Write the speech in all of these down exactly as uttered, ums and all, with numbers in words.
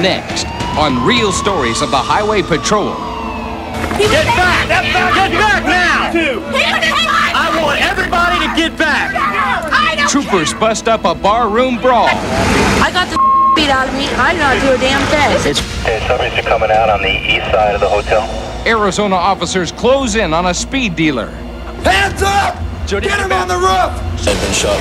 next on Real Stories of the Highway Patrol. Get back! Get back! Get back now! I want everybody to get back! Troopers bust up a barroom brawl. I got the beat out of me. I did not do a damn thing. Okay, subjects are coming out on the east side of the hotel. Arizona officers close in on a speed dealer. Hands up! Get him on the roof!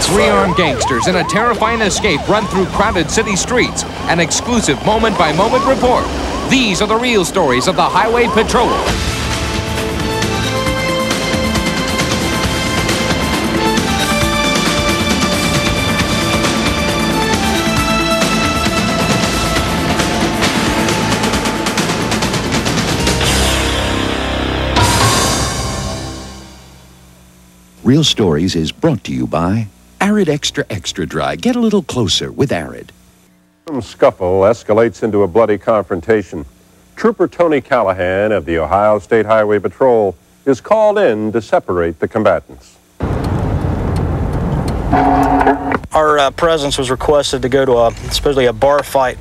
Three armed gangsters in a terrifying escape run through crowded city streets. An exclusive moment-by-moment report. These are the real stories of the Highway Patrol. Real Stories is brought to you by Arid Extra Extra Dry. Get a little closer with Arid. Some scuffle escalates into a bloody confrontation. Trooper Tony Callahan of the Ohio State Highway Patrol is called in to separate the combatants. Our uh, presence was requested to go to a, supposedly a bar fight.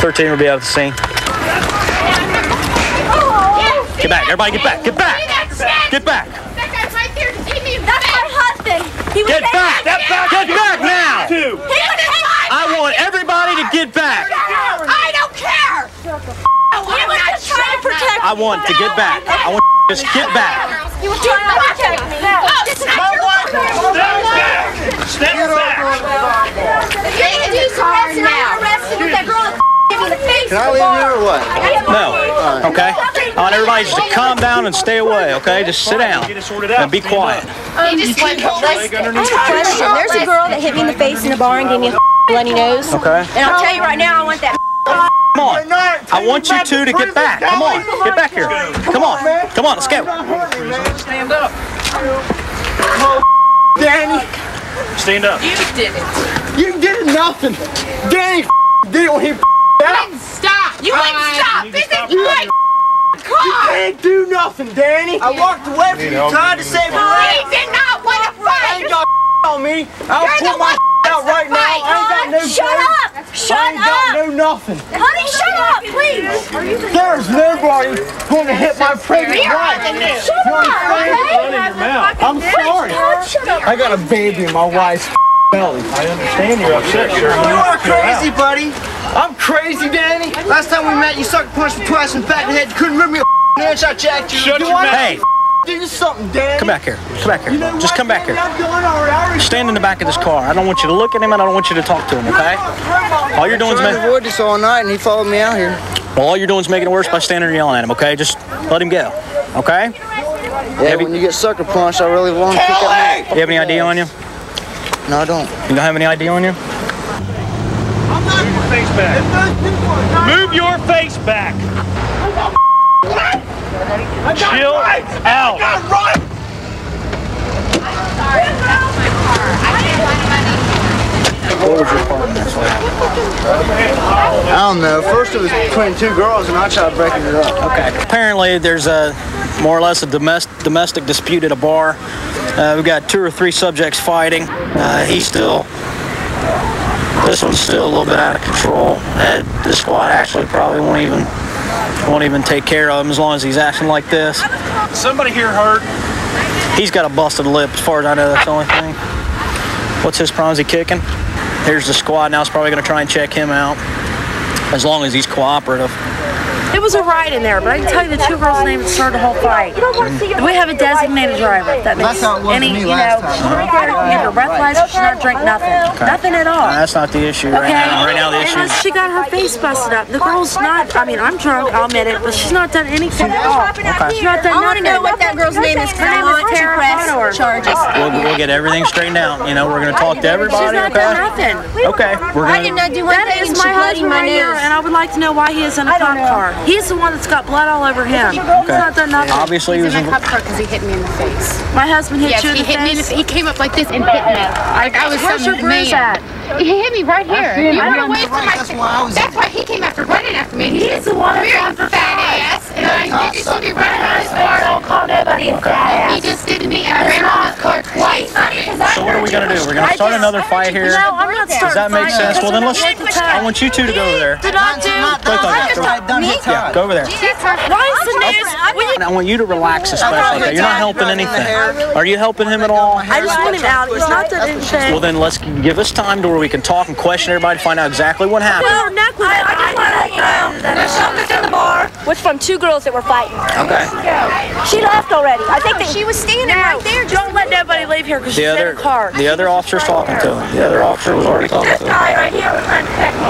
thirteen will be out of the scene. Get back, everybody get back, get back, get back. Get back! Get back! Get back now! I want everybody to get back! I don't care! I was just trying to protect me! I want to get back! I want to just get back! You were trying to protect me! Step back! They can do some arresting now! With that girl in the face! Can I leave here or what? No. Okay? I want everybody just to calm down and stay away, okay? Just sit down and be quiet. Um, you just went ballistic. I have a question. There's a girl that hit me in the face in a bar and gave me a bloody nose. Okay. And I'll tell you right now, I want that. Come on. I want you two to get back. Come on. Get back here. Come on. Come on. Let's go. Stand up. Danny. Stand up. You did it. You did nothing. Danny did it when he out. Stop. You wouldn't stop. This is right. Car. You can't do nothing, Danny. I walked away from you, tried to save her life. He did not want to fight. I ain't got on me. I'll pull my out right now. I ain't got no shut blade. Up. Shut up. I ain't got up. No nothing. Honey, shut up, please. There's nobody going to hit my pregnant wife. Shut up, okay? I'm sorry. I got a baby in my wife's belly. I understand you're upset, sir. You are crazy, buddy. I'm crazy, Danny. Last time we met, you sucker punched me twice in the back of the head. You couldn't rip me a inch. I jacked you. Shut you your mouth. Hey. Do something, Danny. Come back here. Come back here. You know Just what, come back Danny, here. Stand in the back of this car. I don't want you to look at him, and I don't want you to talk to him, okay? All you're doing is making... I avoid this all night, and he followed me out here. Well, all you're doing is making it worse by standing and yelling at him, okay? Just let him go, okay? Yeah, have when you... you get sucker punched, I really want to pick up my... Do you have any I D on you? No, I don't. You don't have any I D on you? Face back. Move your face back. Chill out. What was your part in this? I don't know. First it was between two girls, and I tried breaking it up. Okay. Apparently, there's a more or less a domestic domestic dispute at a bar. Uh, we've got two or three subjects fighting. Uh, he's still. This one's still a little bit out of control. Uh, the squad actually probably won't even won't even take care of him as long as he's acting like this. Somebody here hurt. He's got a busted lip, as far as I know. That's the only thing. What's his problem? Is he kicking? Here's the squad. Now it's probably going to try and check him out, as long as he's cooperative. It was a ride in there, but I can tell you the two girls' names started the whole fight. Mm. We have a designated driver. If that makes any, you know, her breathalyzer, she not drink nothing, okay. Nothing at all. No, that's not the issue right okay. now. Right now the issue. And she got her face busted up. The girl's not. I mean, I'm drunk. I'll admit it, but she's not done anything at all. Okay. She's not done I want to know what that girl's name is. Voluntary arrest charges. We'll, we'll get everything straightened out. You know, we're going to talk to everybody. She's not okay. Done nothing. Okay. We're gonna, I did not do one that thing. That is my husband right here, and I would like to know why he is in a cop car. He's the one that's got blood all over him. He's okay. Not done nothing. Obviously, he's he was in a cop car because he hit me in the face. My husband hit yes, you in the hit face? Yes, he hit me in the face. He came up like this and hit me. Like I was Where's your bruise at? He hit me right here. You ran away from my... That's why he came after running after me. He's the one that's on for fat ass. And I talked to something right out his door. Don't call nobody fat. He just did to me. I ran off court twice. So what are we going to do? We're going to start another fight here. No, I'm not starting. Does that make sense? Well, then let's... I want you two to go over there. Do not do... Yeah, go over there. I want you to relax especially. Okay? You're not helping anything. Are you helping him at all? I just want him out. It's not that anything. Well, then let's give us time to where we can talk and question everybody to find out exactly what happened. No, not with I just want to hang out. There's something in the bar. What's from two girls that were fighting. Okay. She left already. I think that she was standing right there. Don't let nobody leave here because she's in the car. The other officer's talking to him. The other officer was already talking to him. This guy right here was trying to protect me.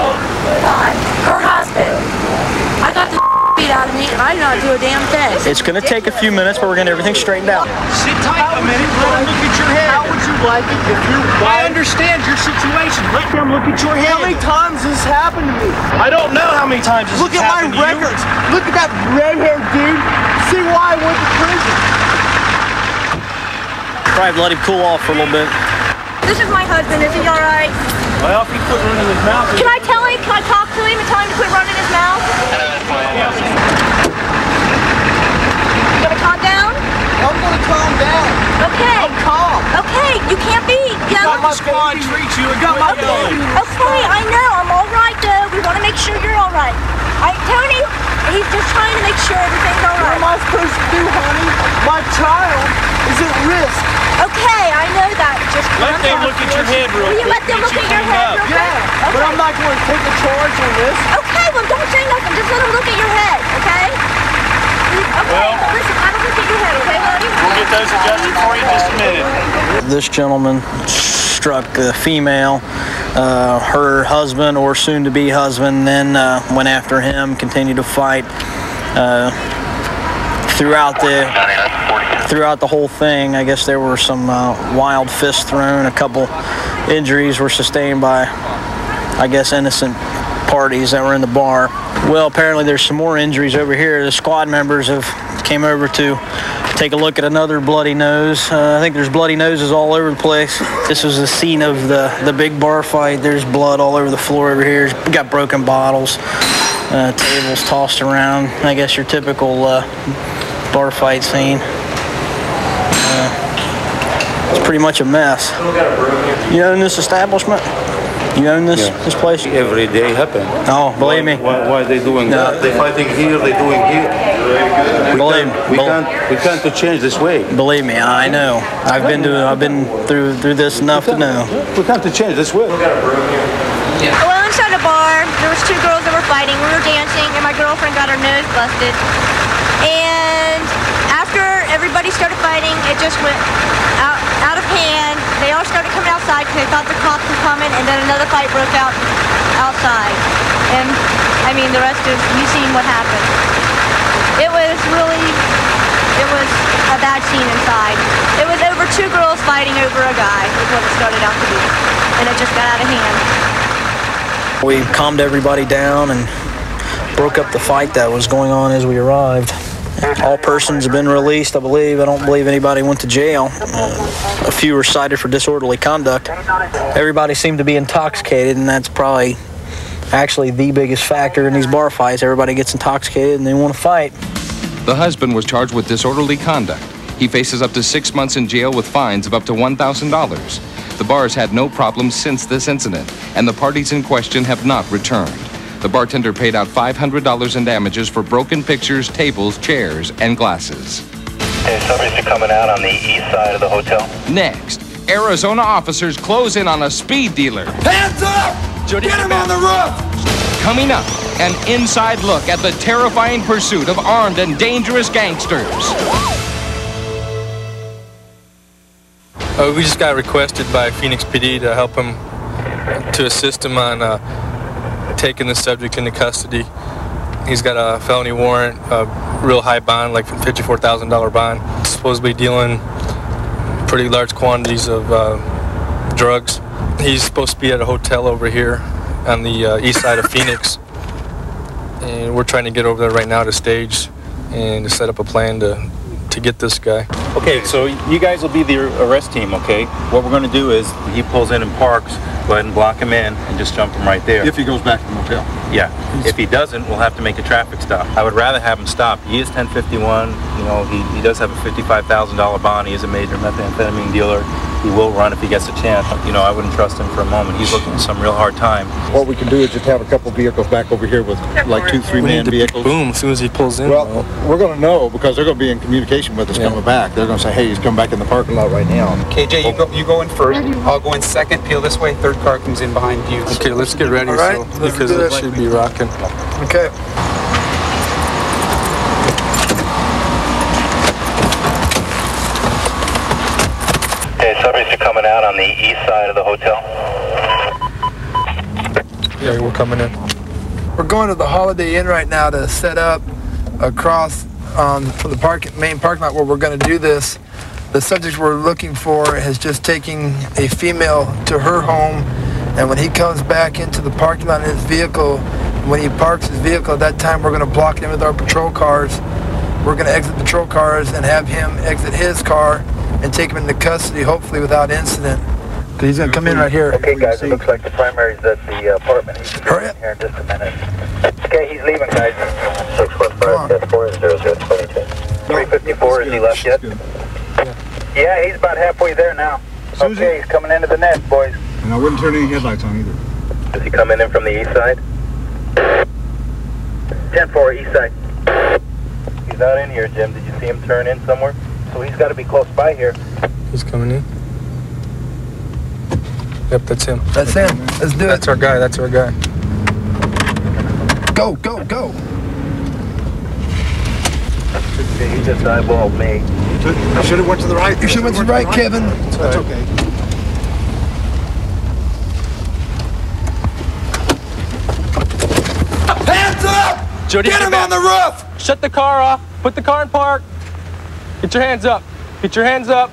Her husband. I got the beat out of me, and I did not do a damn thing. It's going to take a few minutes, but we're going to get everything straightened out. Sit tight a minute. Let him look at your head. How would you like it if you... I understand your situation. Let them look at your head. How many times has this happened to me? I don't know how many times this has happened to you. Look at my records. Look at that red-haired dude. See why I went to prison. Probably let him cool off for a little bit. This is my husband. Is he all right? Well, if he quit running his mouth... Can I tell him? Can I talk to him and tell him to quit running his mouth? You gonna calm down? I'm gonna calm down. Okay. I'm calm. Okay, you can't be yelling. Got my squad treats you. Got my baby. Okay, I know. I'm all right though. We want to make sure you're all right. I, Tony, he's just trying to make sure everything's all right. What am I supposed to do, honey? My child is at risk. Okay, I know that. Just let them look at your head real quick. Will you let them look at your head real quick? Yeah, but I'm not going to take a charge on this. Okay, well, don't say nothing. Just let them look at your head, okay? Okay, well, so listen, I don't look at your head, okay, buddy? We'll get those adjusted for you in just a minute. This gentleman struck the female. Uh, her husband, or soon-to-be husband, then uh, went after him, continued to fight uh, throughout the throughout the whole thing. I guess there were some uh, wild fists thrown. A couple injuries were sustained by, I guess, innocent parties that were in the bar. Well, apparently there's some more injuries over here. The squad members have came over to take a look at another bloody nose. Uh, I think there's bloody noses all over the place. This was the scene of the, the big bar fight. There's blood all over the floor over here. It's got broken bottles, uh, tables tossed around. I guess your typical uh, bar fight scene. Uh, it's pretty much a mess. You own this establishment? You own this, yeah. This place? Every day happen. Oh, believe why, me. Why, why are they doing no. that? They're fighting here, they're doing here. We believe can't, we, Bel can't, we can't to change this way. Believe me, I know. I've been to, I've been through through this enough to know. We can't to change this way. Well, inside a bar, there was two girls that were fighting. We were dancing, and my girlfriend got her nose busted. And after everybody started fighting, it just went out, out of hand. They all started coming outside because they thought the cops were coming, and then another fight broke out outside. And, I mean, the rest of you seen what happened. It was really, it was a bad scene inside. It was over two girls fighting over a guy is what it started out to be. And it just got out of hand. We calmed everybody down and broke up the fight that was going on as we arrived. All persons have been released, I believe. I don't believe anybody went to jail. Uh, a few were cited for disorderly conduct. Everybody seemed to be intoxicated, and that's probably actually the biggest factor in these bar fights. Everybody gets intoxicated and they want to fight. The husband was charged with disorderly conduct. He faces up to six months in jail with fines of up to one thousand dollars. The bar's had no problems since this incident, and the parties in question have not returned. The bartender paid out five hundred dollars in damages for broken pictures, tables, chairs, and glasses. Okay, somebody's coming out on the east side of the hotel. Next, Arizona officers close in on a speed dealer. Hands up! Jody, get him on the roof! Coming up, an inside look at the terrifying pursuit of armed and dangerous gangsters. Uh, we just got requested by Phoenix P D to help him, to assist him on uh, taking the subject into custody. He's got a felony warrant, a real high bond, like fifty-four thousand dollar bond. Supposedly dealing pretty large quantities of uh, drugs. He's supposed to be at a hotel over here on the uh, east side of Phoenix. And we're trying to get over there right now to stage and to set up a plan to, to get this guy. Okay, so you guys will be the arrest team, okay? What we're gonna do is he pulls in and parks. go ahead and block him in and just jump him right there. If he goes back to the motel. Yeah. If he doesn't, we'll have to make a traffic stop. I would rather have him stop. He is ten fifty-one. You know, he, he does have a fifty-five thousand dollar bond. He is a major methamphetamine dealer. He will run if he gets a chance. You know, I wouldn't trust him for a moment. He's looking at some real hard time. What we can do is just have a couple vehicles back over here with like two, three man vehicles. Boom, as soon as he pulls in. Well, though. We're going to know because they're going to be in communication with us yeah. coming back. They're going to say, hey, he's coming back in the parking lot right now. K J, you go, you go in first. I'll go in second, peel this way. Third car comes in behind you. Okay, let's get ready, right, so, because it should be rocking. Okay. Coming out on the east side of the hotel. Yeah, we're coming in. We're going to the Holiday Inn right now to set up across um, from the park, main parking lot where we're going to do this. The subject we're looking for is just taking a female to her home, and when he comes back into the parking lot in his vehicle, when he parks his vehicle, at that time we're going to block him with our patrol cars. We're going to exit patrol cars and have him exit his car and take him into custody, hopefully without incident. He's going to come in right here. Okay, guys, it looks like the primary's at the apartment. He's going to be here in just a minute. Okay, he's leaving, guys. six one five, four zero zero two two. three fifty-four, is he left yet? Yeah. Yeah, he's about halfway there now. Okay, he's coming into the net, boys. And I wouldn't turn any headlights on either. Is he coming in from the east side? ten four, east side. He's not in here, Jim. Did you see him turn in somewhere? So he's got to be close by here. He's coming in. Yep, that's him. That's him. Let's do it. That's our guy. That's our guy. Go, go, go. He just eyeballed me. You should have went to the right. You should have went to the right, Kevin. That's okay. Hands up! Jody, get him on the roof! Shut the car off. Put the car in park. Get your hands up. Get your hands up.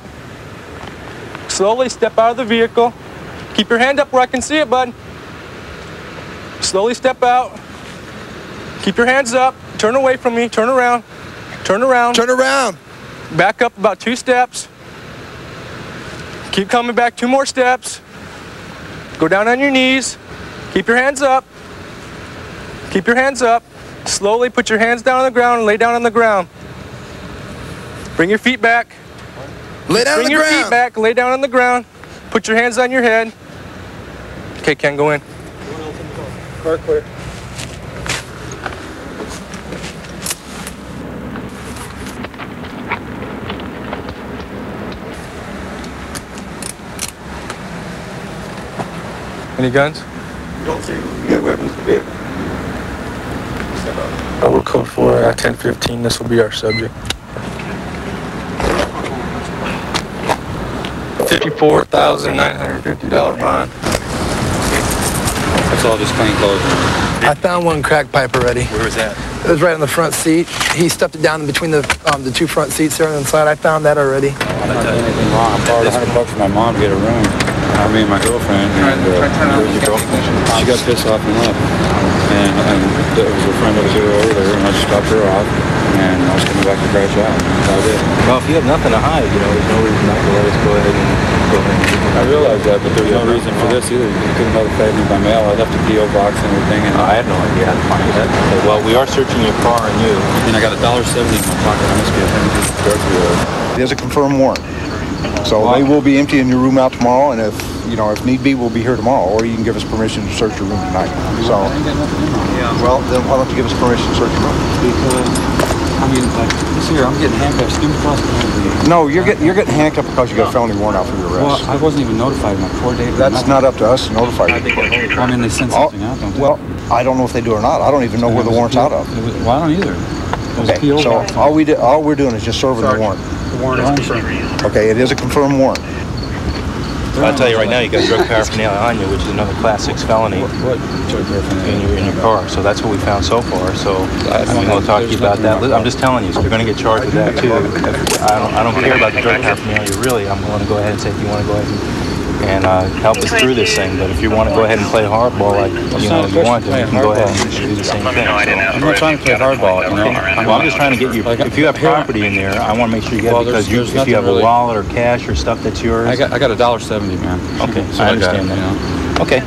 Slowly step out of the vehicle. Keep your hand up where I can see it, bud. Slowly step out. Keep your hands up. Turn away from me. Turn around. Turn around. Turn around. Back up about two steps. Keep coming back two more steps. Go down on your knees. Keep your hands up. Keep your hands up. Slowly put your hands down on the ground and lay down on the ground. Bring your feet back. Lay down on the ground. Bring your feet back. Lay down on the ground. Put your hands on your head. Okay, Ken, go in. Car clear. Any guns? We don't see any weapons in the vehicle. I will code for uh, ten fifteen. This will be our subject. fifty-four thousand nine hundred fifty dollar bond. That's all just plain clothes. I found one crack pipe already. Where was that? It was right on the front seat. He stuffed it down in between the um, the two front seats there on the side. I found that already. I didn't do anything wrong. I borrowed a hundred bucks from my mom to get a room. I mean, my girlfriend. And, uh, girlfriend. She got pissed off and left. And, and there was a friend that was here over there, and I just dropped her off. And I was coming back to crash out. I did. Well, if you have nothing to hide, you know, there's no reason not to let us go ahead and go ahead. I realize that, but there's no reason for this either. You couldn't have paid me by mail. I left a P O box and everything, and I had no idea how to find it. Well, we are searching your car and you. And I got a dollar seventy in my pocket. I must be a hundred dollars. There's a confirmed warrant, so they will be emptying your room out tomorrow. And if you know, if need be, we'll be here tomorrow, or you can give us permission to search your room tonight. So, yeah. Well, then why don't you give us permission to search your room? Because. I mean, like, this year, I'm getting handcuffed. Student prosecutor. No, you're getting you're getting handcuffed because you got a felony warrant out for your arrest. Well, I wasn't even notified. My poor day. That's not up to us to notify you. I mean, they sent something out, don't they? Well, I don't know if they do or not. I don't even know where the warrant's out of. Well, I don't either. Okay, so all we did, all we're doing is just serving the warrant. The warrant is confirmed. Okay, it is a confirmed warrant. I'll tell you right now, you got drug paraphernalia on you, which is another class six felony. What, what drug paraphernalia? And you were in your car, so that's what we found so far. So I mean, we'll talk to you about that. I'm just telling you, so you're going to get charged with that too. I don't, I don't care about the drug paraphernalia really. I'm going to go ahead and say if you want to go ahead and. and uh, help us through this thing. But if you want to go ahead and play hardball like you know you want to, you can go ahead and do the same thing. So, I'm not trying to play hardball. You know? Well, I'm just trying to get you. If you have property in there, I want to make sure you get it because you, if you have a wallet or cash or stuff that's yours. I got I got a dollar seventy, man. Okay, so I understand that. Okay.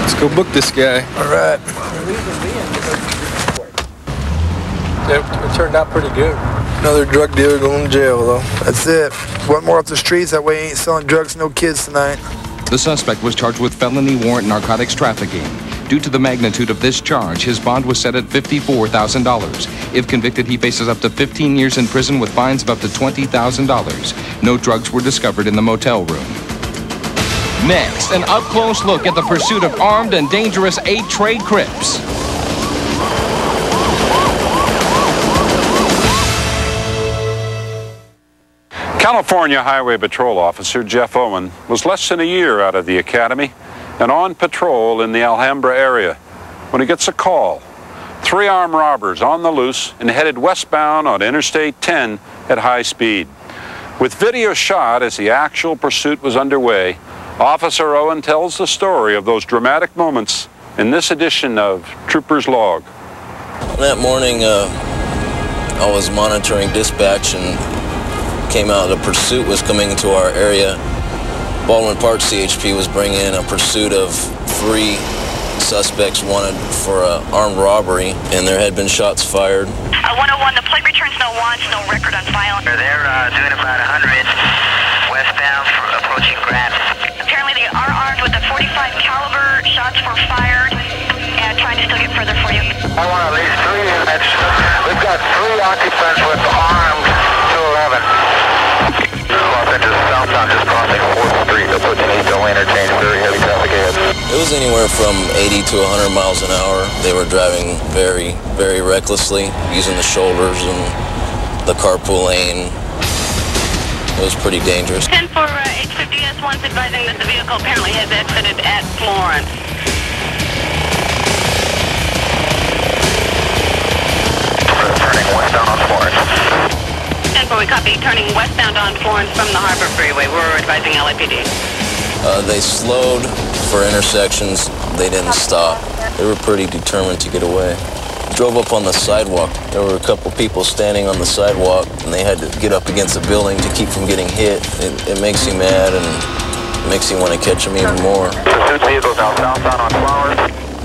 Let's go book this guy. All right. It turned out pretty good. Another drug dealer going to jail, though. That's it. One more off the streets. That way he ain't selling drugs, no kids tonight. The suspect was charged with felony warrant narcotics trafficking. Due to the magnitude of this charge, his bond was set at fifty-four thousand dollars. If convicted, he faces up to fifteen years in prison with fines of up to twenty thousand dollars. No drugs were discovered in the motel room. Next, an up-close look at the pursuit of armed and dangerous Eight Tray Crips. California Highway Patrol officer Jeff Owen was less than a year out of the academy and on patrol in the Alhambra area when he gets a call. Three armed robbers on the loose and headed westbound on Interstate ten at high speed. With video shot as the actual pursuit was underway, Officer Owen tells the story of those dramatic moments in this edition of Trooper's Log. That morning, uh, I was monitoring dispatch and came out, the pursuit was coming into our area. Baldwin Park C H P was bringing in a pursuit of three suspects wanted for uh, armed robbery, and there had been shots fired. Uh, one oh one, the plate returns no wants, no record on file. They're uh, doing about one hundred westbound, for approaching Grant. Apparently they are armed with a forty-five caliber, shots were fired, and trying to still get further for you. I want at least three units. We've got three occupants with armed two eleven. Los Angeles southbound, just crossing fourth street, approaching eight oh interchange, very heavy traffic ahead. It was anywhere from eighty to one hundred miles an hour. They were driving very, very recklessly, using the shoulders and the carpool lane. It was pretty dangerous. ten for uh, H fifty S one's advising that the vehicle apparently has exited at Florence. Turning westbound on Florence. We copy, turning westbound on Florence from the Harbor Freeway. We're advising L A P D. Uh, they slowed for intersections. They didn't stop. They were pretty determined to get away. Drove up on the sidewalk. There were a couple people standing on the sidewalk, and they had to get up against a building to keep from getting hit. It, it makes you mad, and it makes you want to catch them even more.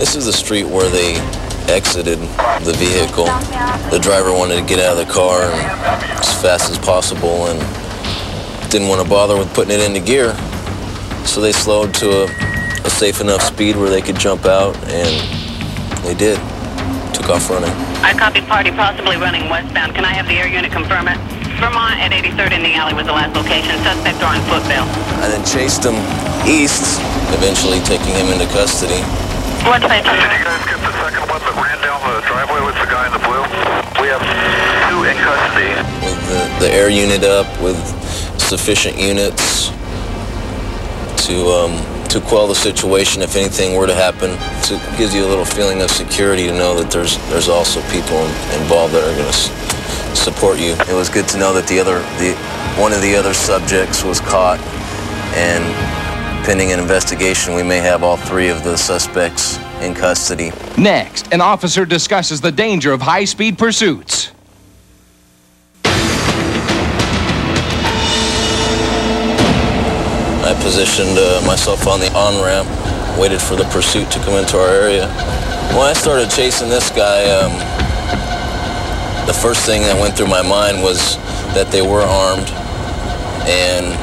This is the street where they exited the vehicle. The driver wanted to get out of the car as fast as possible and didn't want to bother with putting it into gear. So they slowed to a, a safe enough speed where they could jump out, and they did. Took off running. I copy, party possibly running westbound. Can I have the air unit confirm it? Vermont at eighty-third in the alley was the last location. Suspect on Footville. I then chased him east, eventually taking him into custody. What place? Did you guys get the second one that ran down the driveway with the guy in the blue? We have two in custody. With the, the air unit up, with sufficient units to um, to quell the situation if anything were to happen. So it gives you a little feeling of security to know that there's there's also people involved that are going to support you. It was good to know that the other the one of the other subjects was caught, and pending an investigation, we may have all three of the suspects in custody. Next, an officer discusses the danger of high-speed pursuits. I positioned uh, myself on the on-ramp, waited for the pursuit to come into our area. When I started chasing this guy, um, the first thing that went through my mind was that they were armed, and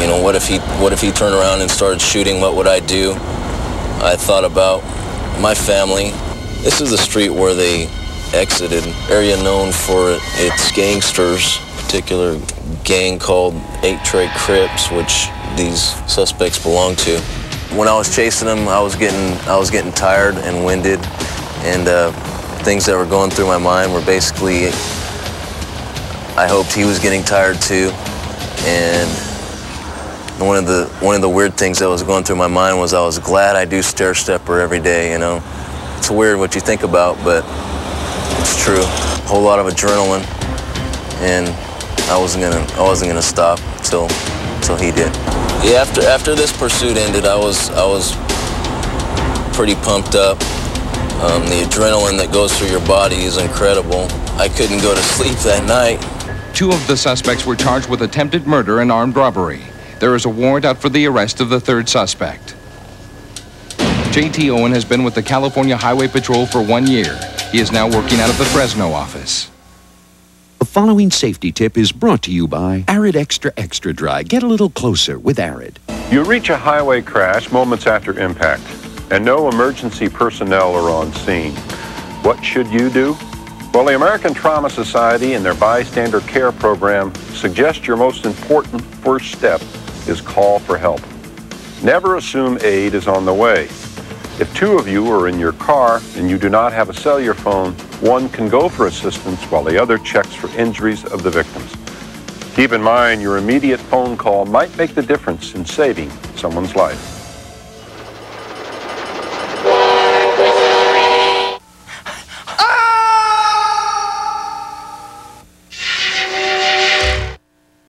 you know, what if he what if he turned around and started shooting? What would I do? I thought about my family. This is the street where they exited, area known for its gangsters, a particular gang called Eight Tray Crips, which these suspects belong to. When I was chasing them, I was getting I was getting tired and winded, and uh, things that were going through my mind were basically, I hoped he was getting tired too, and One of the one of the weird things that was going through my mind was I was glad I do stair stepper every day. You know, it's weird what you think about, but it's true. A whole lot of adrenaline, and I wasn't gonna I wasn't gonna stop till till he did. Yeah, after after this pursuit ended, I was I was pretty pumped up. Um, the adrenaline that goes through your body is incredible. I couldn't go to sleep that night. Two of the suspects were charged with attempted murder and armed robbery. There is a warrant out for the arrest of the third suspect. J T Owen has been with the California Highway Patrol for one year. He is now working out of the Fresno office. The following safety tip is brought to you by Arid Extra Extra Dry. Get a little closer with Arid. You reach a highway crash moments after impact, and no emergency personnel are on scene. What should you do? Well, the American Trauma Society and their bystander care program suggest your most important first step is call for help. Never assume aid is on the way. If two of you are in your car and you do not have a cellular phone, one can go for assistance while the other checks for injuries of the victims. Keep in mind, your immediate phone call might make the difference in saving someone's life.